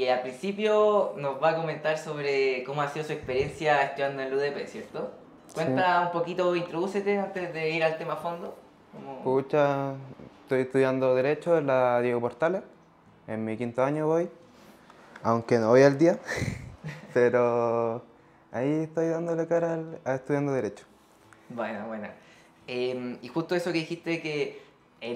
Y al principio nos va a comentar sobre cómo ha sido su experiencia estudiando en el UDP, ¿cierto? Cuenta un poquito, introdúcete antes de ir al tema fondo. Pucha, estoy estudiando Derecho en la Diego Portales, en mi quinto año voy, aunque no voy al día, pero ahí estoy dándole cara a estudiando Derecho. Bueno, bueno. Y justo eso que dijiste que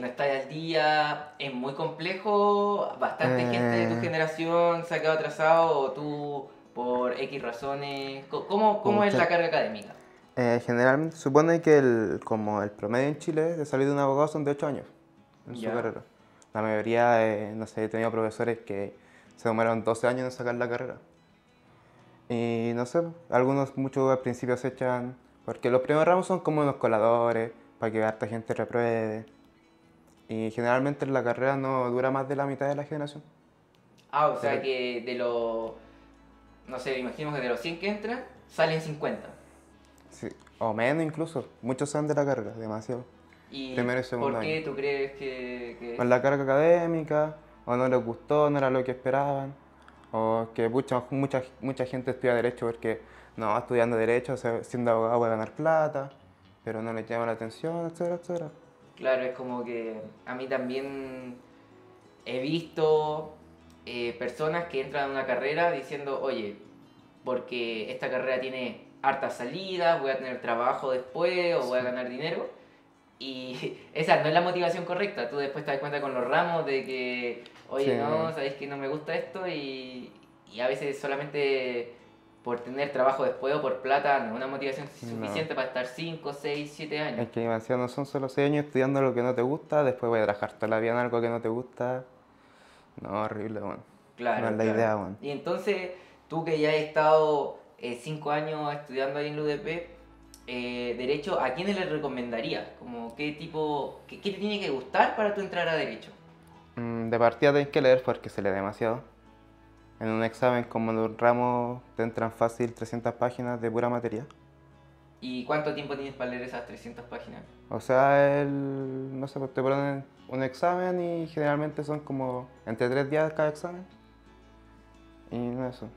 no estar al día es muy complejo, bastante gente de tu generación se ha quedado atrasado o tú por X razones. ¿Cómo es la carga académica? Generalmente supone que como el promedio en Chile de salir de un abogado son de 8 años en su carrera. La mayoría, no sé, he tenido profesores que se tomaron 12 años en sacar la carrera. Y no sé, muchos al principio se echan, porque los primeros ramos son como unos coladores, para que harta gente repruebe. Y generalmente la carrera no dura más de la mitad de la generación. Ah, o sea que de los, no sé, imaginemos que de los 100 que entran, salen 50. Sí, o menos incluso. Muchos salen de la carga, demasiado. ¿Y primero y segundo por qué año. Tú crees que...? Por la carga académica, o no les gustó, no era lo que esperaban. O que mucha gente estudia Derecho porque, no, estudiando Derecho, siendo abogado voy a ganar plata, pero no le llama la atención, etcétera, etcétera. Claro, es como que a mí también he visto personas que entran a una carrera diciendo, oye, porque esta carrera tiene hartas salidas, voy a tener trabajo después o voy a ganar dinero. Y esa no es la motivación correcta. Tú después te das cuenta con los ramos de que, oye, no, sabes que no me gusta esto y a veces solamente por tener trabajo después o por plata no es una motivación suficiente para estar 5, 6, 7 años. Es que demasiado, no son solo 6 años estudiando lo que no te gusta, después voy a trabajar toda la vida en algo que no te gusta. No, horrible, bueno. Claro, no es la idea, bueno. Y entonces, tú que ya has estado 5 años estudiando ahí en el UDP, Derecho, ¿a quiénes le recomendarías? Como, ¿qué te tiene que gustar para tú entrar a Derecho? De partida tenés que leer porque se lee demasiado. En un examen como en un ramo te entran fácil 300 páginas de pura materia. ¿Y cuánto tiempo tienes para leer esas 300 páginas? O sea, no sé, te ponen un examen y generalmente son como entre 3 días cada examen. Y no eso.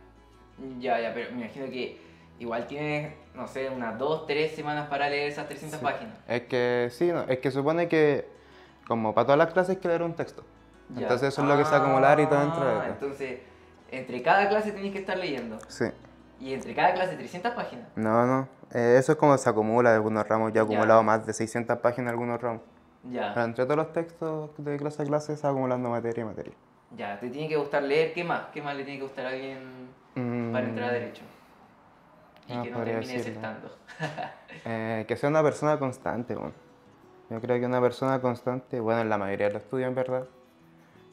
Ya, pero me imagino que igual tienes, no sé, unas 2 o 3 semanas para leer esas 300 páginas. Es que sí, no, es que supone que como para todas las clases hay que leer un texto. Ya. Entonces eso es lo que se acumular y todo dentro. Entonces, entre cada clase tenés que estar leyendo. Sí. ¿Y entre cada clase 300 páginas? No. Eso es como se acumula de algunos ramos. Yo he acumulado más de 600 páginas de algunos ramos. Ya. Pero entre todos los textos de clase a clase se va acumulando materia y materia. Ya, te tiene que gustar leer. ¿Qué más? ¿Qué más le tiene que gustar a alguien para entrar a Derecho? Y que no termine desertando. Que sea una persona constante, bueno. Yo creo que una persona constante, bueno, en la mayoría de los estudios, en verdad.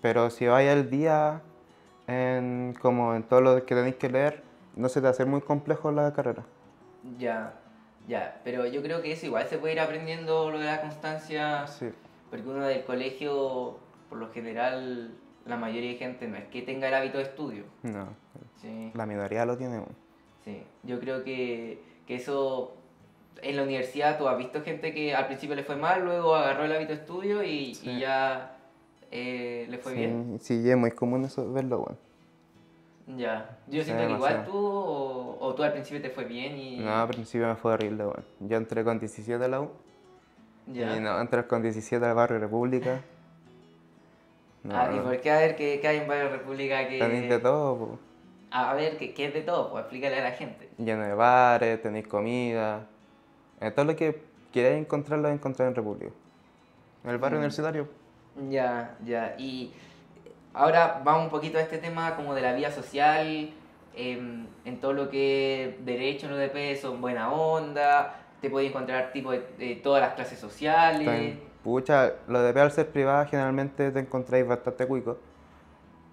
Pero si vais al día, como en todo lo que tenéis que leer, no se te hace muy complejo la carrera. Ya. Pero yo creo que eso igual se puede ir aprendiendo, lo de la constancia. Sí. Porque uno del colegio, por lo general, la mayoría de gente no es que tenga el hábito de estudio. No. Sí. La minoría lo tiene uno. Sí, yo creo que eso, en la universidad tú has visto gente que al principio le fue mal, luego agarró el hábito de estudio y ya le fue bien. Sí, es muy común eso, verlo, bueno. Ya, yo siento que igual tú, o tú al principio te fue bien y... No, al principio me fue horrible, bueno. Yo entré con 17 a la U, y no, entré con 17 al barrio República. No, ¿y por qué? A ver, ¿qué hay en barrio República que...? También de todo, pues. A ver, ¿qué es de todo? Pues explícale a la gente. Lleno de bares, tenéis comida. Todo lo que queráis encontrar lo encontráis en República. En el barrio universitario. Ya. Y ahora vamos un poquito a este tema como de la vida social, en todo lo que Derecho en UDP son buena onda, te podéis encontrar tipo de todas las clases sociales. Pucha, los UDP al ser privada generalmente te encontráis bastante cuico.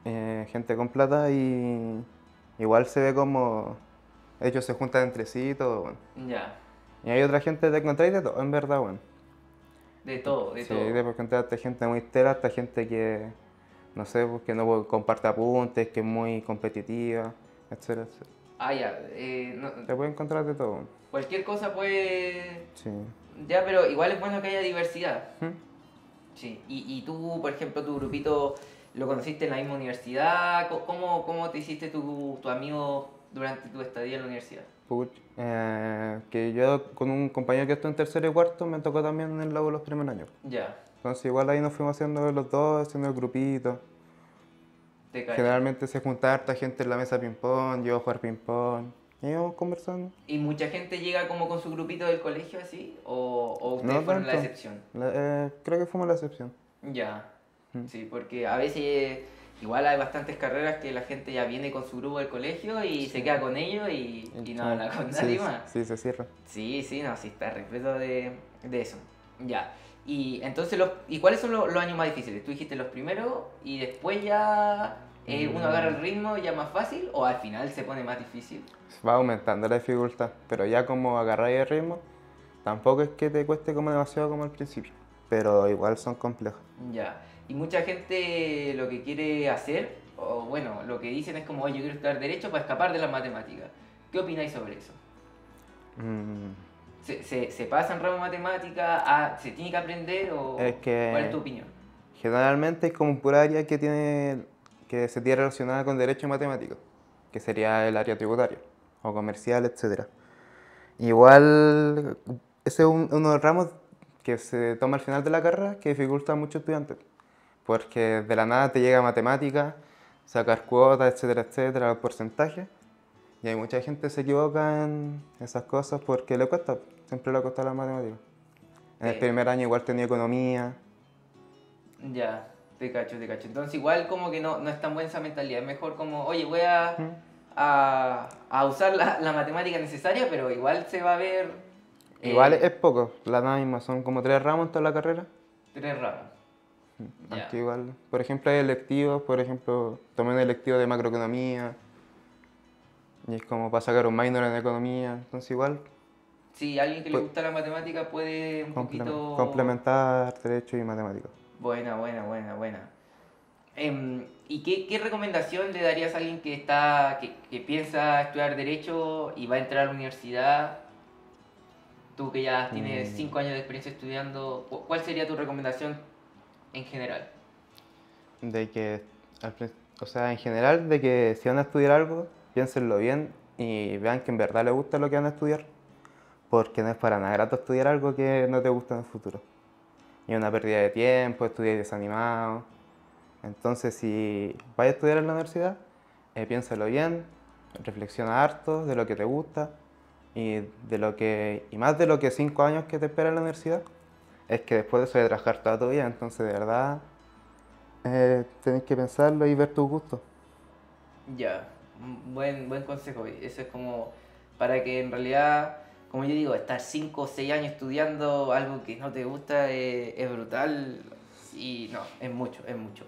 Gente con plata y... Igual se ve como ellos se juntan entre sí y todo, bueno. Ya. Y hay otra gente, te encontráis de todo, en verdad, bueno. De todo. Sí, te encontraste gente muy tela, hasta gente que, no sé, que no comparte apuntes, que es muy competitiva, etcétera, etcétera. Te puedes encontrar de todo, bueno. Cualquier cosa puede... Sí. Ya, pero igual es bueno que haya diversidad. Sí. Y tú, por ejemplo, tu grupito ¿Lo conociste en la misma universidad? ¿Cómo te hiciste tu amigo durante tu estadía en la universidad? Que yo con un compañero que estuvo en tercero y cuarto me tocó también en el lago los primeros años. Ya. Entonces igual ahí nos fuimos haciendo los dos, haciendo el grupito. Generalmente se juntaba harta gente en la mesa de ping-pong, yo a jugar ping-pong. Y íbamos conversando. ¿Y mucha gente llega como con su grupito del colegio así? ¿O ustedes no fueron la excepción? Creo que fuimos la excepción. Ya. Sí, porque a veces igual hay bastantes carreras que la gente ya viene con su grupo del colegio y sí, se queda con ellos y no habla con nadie más. Sí, se cierra. Sí, no, sí, está repleto de eso. Ya. Y entonces, ¿y cuáles son los años más difíciles? Tú dijiste los primeros y después ya uno agarra el ritmo ya más fácil, ¿o al final se pone más difícil? Va aumentando la dificultad, pero ya como agarrar el ritmo, tampoco es que te cueste como demasiado como al principio, pero igual son complejos. Ya. Y mucha gente lo que quiere hacer, o bueno, lo que dicen es como, oye, yo quiero estudiar Derecho para escapar de las matemáticas. ¿Qué opináis sobre eso? ¿Se pasa en ramo matemática? ¿Se tiene que aprender? O es que, ¿cuál es tu opinión? Generalmente es como pura área que se tiene relacionada con Derecho y Matemáticas, que sería el área tributaria o comercial, etc. Igual, ese es uno de los ramos que se toma al final de la carrera que dificulta a muchos estudiantes, porque de la nada te llega matemática, sacar cuotas, etcétera, etcétera, porcentajes. Y hay mucha gente que se equivoca en esas cosas porque le cuesta, siempre le cuesta la matemática. En el primer año igual tenía economía. Ya, te cacho. Entonces igual como que no es tan buena esa mentalidad, es mejor como, oye, voy a usar la matemática necesaria, pero igual se va a ver... Igual es poco, la misma, son como 3 ramos en toda la carrera. 3 ramos. Aquí igual, por ejemplo hay electivos, por ejemplo, tomé un electivo de macroeconomía. Y es como para sacar un minor en economía, entonces igual... Sí, alguien que le gusta la matemática puede un poquito... Complementar Derecho y Matemática. Buena. ¿Y qué recomendación le darías a alguien que piensa estudiar Derecho y va a entrar a la universidad? Tú que ya tienes 5 años de experiencia estudiando, ¿cuál sería tu recomendación en general? En general, de que si van a estudiar algo... Piénsenlo bien y vean que en verdad les gusta lo que van a estudiar, porque no es para nada grato estudiar algo que no te gusta en el futuro. Y una pérdida de tiempo, estudiar desanimado. Entonces, si vas a estudiar en la universidad, piénsalo bien, reflexiona harto de lo que te gusta y más de lo que 5 años que te espera en la universidad, es que después de eso vas a trabajar toda tu vida. Entonces, de verdad, tenés que pensarlo y ver tus gustos. Ya. Buen consejo, eso es como para que en realidad, como yo digo, estar 5 o 6 años estudiando algo que no te gusta es brutal y no, es mucho.